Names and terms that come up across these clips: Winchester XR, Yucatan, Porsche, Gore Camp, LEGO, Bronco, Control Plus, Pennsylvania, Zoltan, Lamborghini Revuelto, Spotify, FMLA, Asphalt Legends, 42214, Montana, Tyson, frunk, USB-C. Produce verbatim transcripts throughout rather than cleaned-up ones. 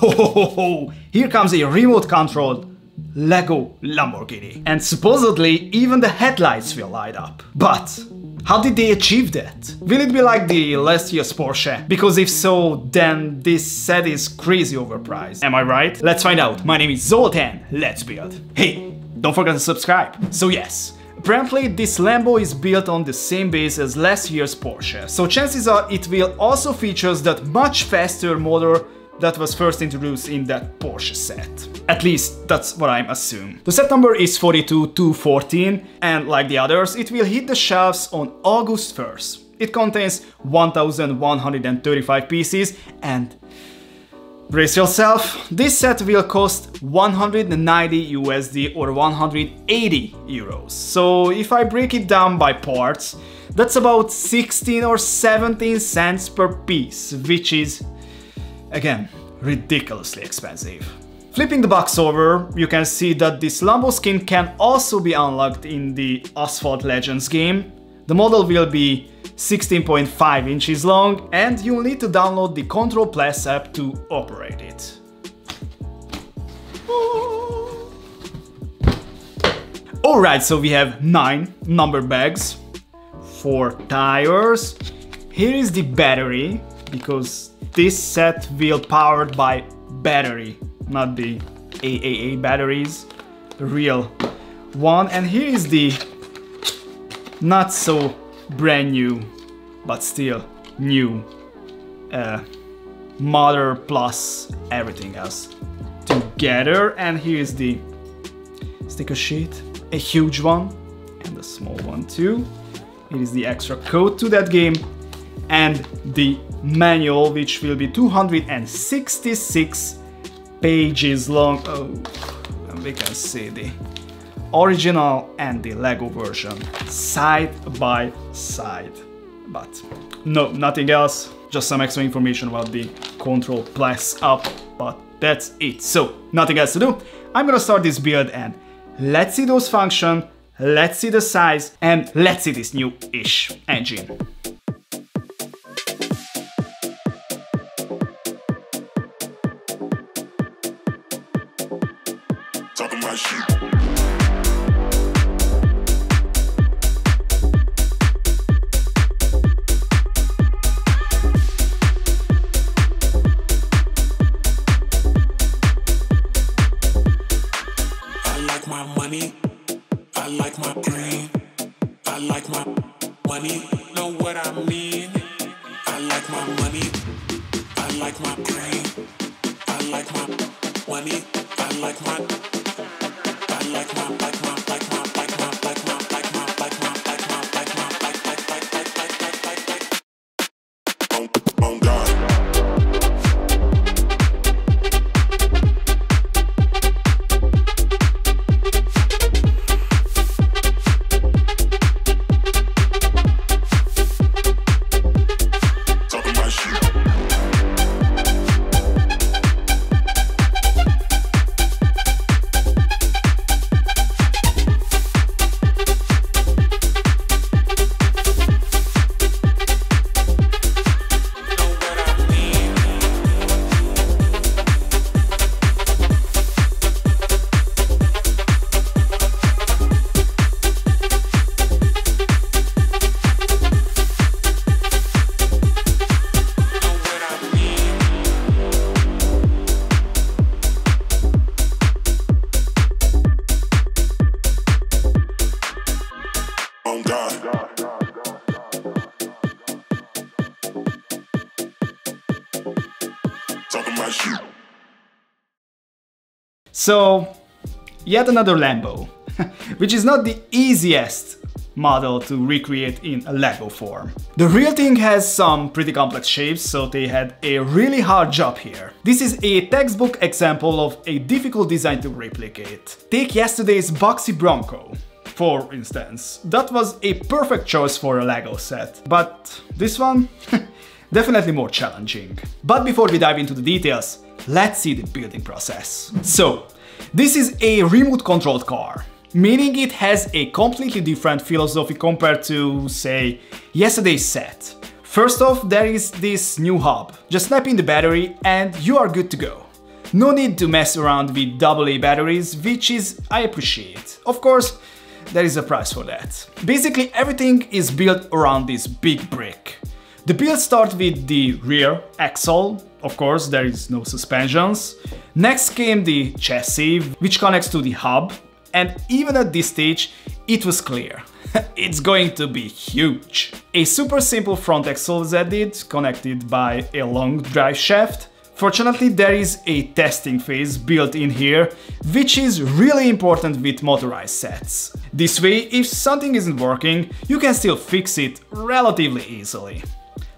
Ho ho ho ho! Here comes a remote control Lego Lamborghini. And supposedly even the headlights will light up. But how did they achieve that? Will it be like the last year's Porsche? Because if so, then this set is crazy overpriced. Am I right? Let's find out. My name is Zoltan. Let's build. Hey, don't forget to subscribe. So yes, apparently this Lambo is built on the same base as last year's Porsche. So chances are it will also feature that much faster motor that was first introduced in that Porsche set. At least that's what I'm assuming. The set number is four two two one four and like the others, it will hit the shelves on August first. It contains one thousand one hundred thirty-five pieces and brace yourself, this set will cost one hundred ninety U S D or one hundred eighty euros. So if I break it down by parts, that's about sixteen or seventeen cents per piece, which is again, ridiculously expensive. Flipping the box over, you can see that this Lambo skin can also be unlocked in the Asphalt Legends game. The model will be sixteen point five inches long and you'll need to download the Control Plus app to operate it. Alright, so we have nine number bags, four tires, here is the battery, because this set will be powered by battery, not the triple A batteries, the real one. And here is the not so brand new, but still new uh, motor plus everything else together. And here is the sticker sheet, a huge one and a small one too. It is the extra code to that game and the manual, which will be two hundred sixty-six pages long. Oh, and we can see the original and the Lego version side by side, but no, nothing else, just some extra information about the Control Plus app, but that's it. So nothing else to do. I'm gonna start this build and let's see those functions, let's see the size, and let's see this new-ish engine. So, yet another Lambo, which is not the easiest model to recreate in a Lego form. The real thing has some pretty complex shapes, so they had a really hard job here. This is a textbook example of a difficult design to replicate. Take yesterday's boxy Bronco, for instance. That was a perfect choice for a Lego set, but this one? Definitely more challenging. But before we dive into the details, let's see the building process. So, this is a remote-controlled car, meaning it has a completely different philosophy compared to, say, yesterday's set. First off, there is this new hub. Just snap in the battery and you are good to go. No need to mess around with double A batteries, which is I appreciate. Of course, there is a price for that. Basically, everything is built around this big brick. The build starts with the rear axle. Of course, there is no suspensions. Next came the chassis, which connects to the hub. And even at this stage, it was clear. It's going to be huge. A super simple front axle is added, connected by a long drive shaft. Fortunately, there is a testing phase built in here, which is really important with motorized sets. This way, if something isn't working, you can still fix it relatively easily.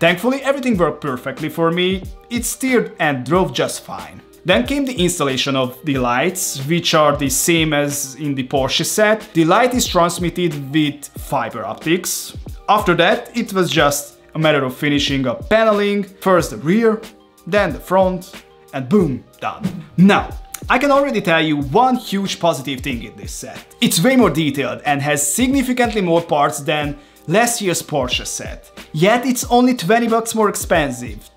Thankfully, everything worked perfectly for me, it steered and drove just fine. Then came the installation of the lights, which are the same as in the Porsche set. The light is transmitted with fiber optics. After that, it was just a matter of finishing up paneling, first the rear, then the front, and boom, done. Now, I can already tell you one huge positive thing in this set. It's way more detailed and has significantly more parts than last year's Porsche set, yet it's only twenty bucks more expensive.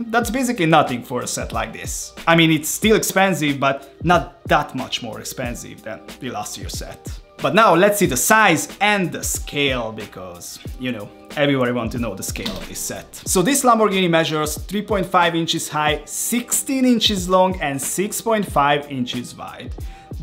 That's basically nothing for a set like this. I mean, it's still expensive, but not that much more expensive than the last year's set. But now let's see the size and the scale, because, you know, everybody wants to know the scale of this set. So this Lamborghini measures three point five inches high, sixteen inches long and six point five inches wide.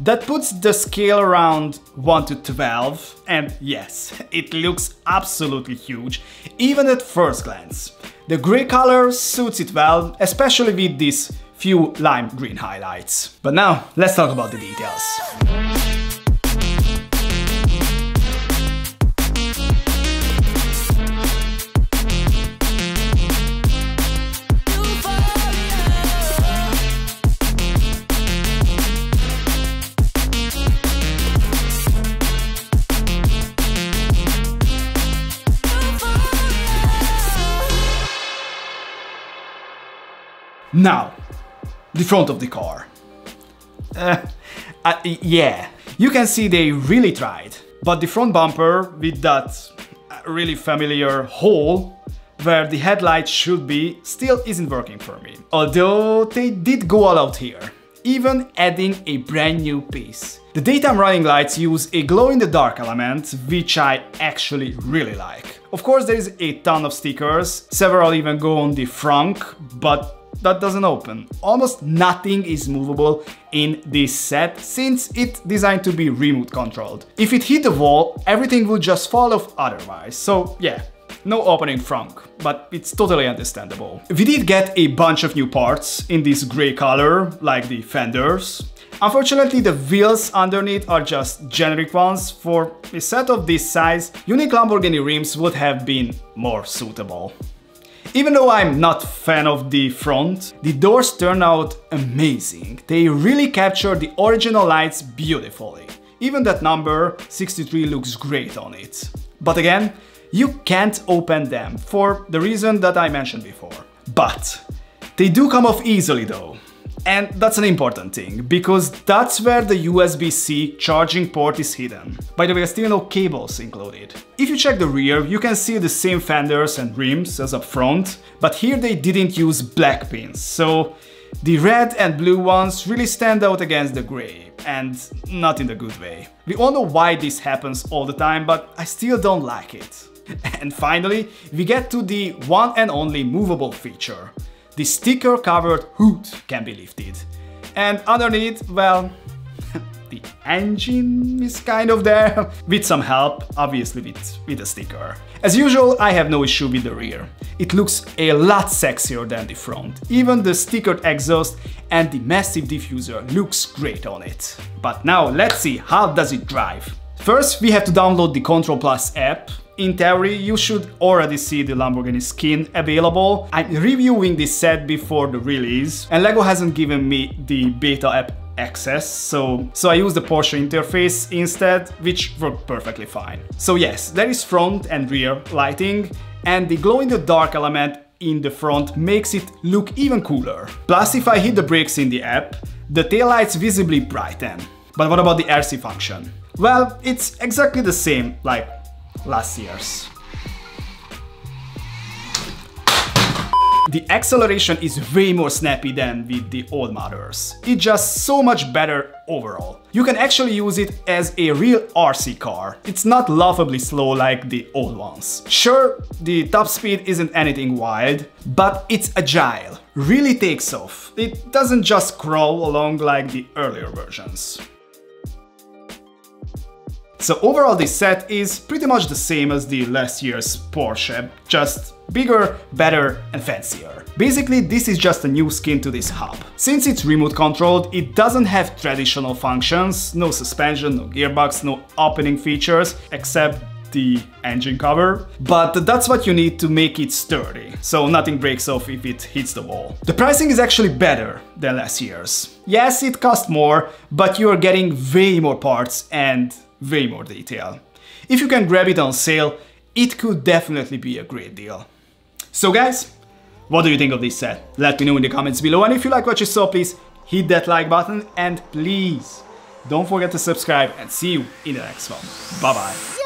That puts the scale around one to twelve, and yes, it looks absolutely huge, even at first glance. The grey color suits it well, especially with these few lime green highlights. But now, let's talk about the details. Now, the front of the car. Uh, uh, yeah, you can see they really tried. But the front bumper with that really familiar hole where the headlight should be still isn't working for me. Although they did go all out here, even adding a brand new piece. The daytime running lights use a glow-in-the-dark element, which I actually really like. Of course, there is a ton of stickers, several even go on the frunk, but that doesn't open. Almost nothing is movable in this set, since it's designed to be remote controlled. If it hit the wall, everything would just fall off otherwise, so yeah, no opening frunk, but it's totally understandable. We did get a bunch of new parts in this grey color, like the fenders. Unfortunately, the wheels underneath are just generic ones. For a set of this size, unique Lamborghini rims would have been more suitable. Even though I'm not a fan of the front, the doors turn out amazing. They really capture the original lights beautifully. Even that number sixty-three looks great on it. But again, you can't open them for the reason that I mentioned before. But they do come off easily though. And that's an important thing, because that's where the U S B C charging port is hidden. By the way, still no cables included. If you check the rear, you can see the same fenders and rims as up front, but here they didn't use black pins, so the red and blue ones really stand out against the grey, and not in a good way. We all know why this happens all the time, but I still don't like it. And finally, we get to the one and only movable feature. The sticker-covered hood can be lifted. And underneath, well, the engine is kind of there, with some help, obviously with, with a sticker. As usual, I have no issue with the rear. It looks a lot sexier than the front. Even the stickered exhaust and the massive diffuser looks great on it. But now let's see how does it drive. First, we have to download the Control Plus app. In theory, you should already see the Lamborghini skin available. I'm reviewing this set before the release, and LEGO hasn't given me the beta app access, so, so I used the Porsche interface instead, which worked perfectly fine. So yes, there is front and rear lighting, and the glow-in-the-dark element in the front makes it look even cooler. Plus, if I hit the brakes in the app, the taillights visibly brighten. But what about the R C function? Well, it's exactly the same, like last year's. the acceleration is way more snappy than with the old models. It's just so much better overall. You can actually use it as a real R C car. It's not laughably slow like the old ones. Sure, the top speed isn't anything wild, but it's agile, really takes off. It doesn't just crawl along like the earlier versions. So overall this set is pretty much the same as the last year's Porsche, just bigger, better and fancier. Basically this is just a new skin to this hub. Since it's remote controlled, it doesn't have traditional functions, no suspension, no gearbox, no opening features, except the engine cover, but that's what you need to make it sturdy, so nothing breaks off if it hits the wall. The pricing is actually better than last year's. Yes, it costs more, but you're getting way more parts and way more detail. If you can grab it on sale, it could definitely be a great deal. So guys, what do you think of this set? Let me know in the comments below, and if you like what you saw, please hit that like button and please don't forget to subscribe, and see you in the next one. Bye bye.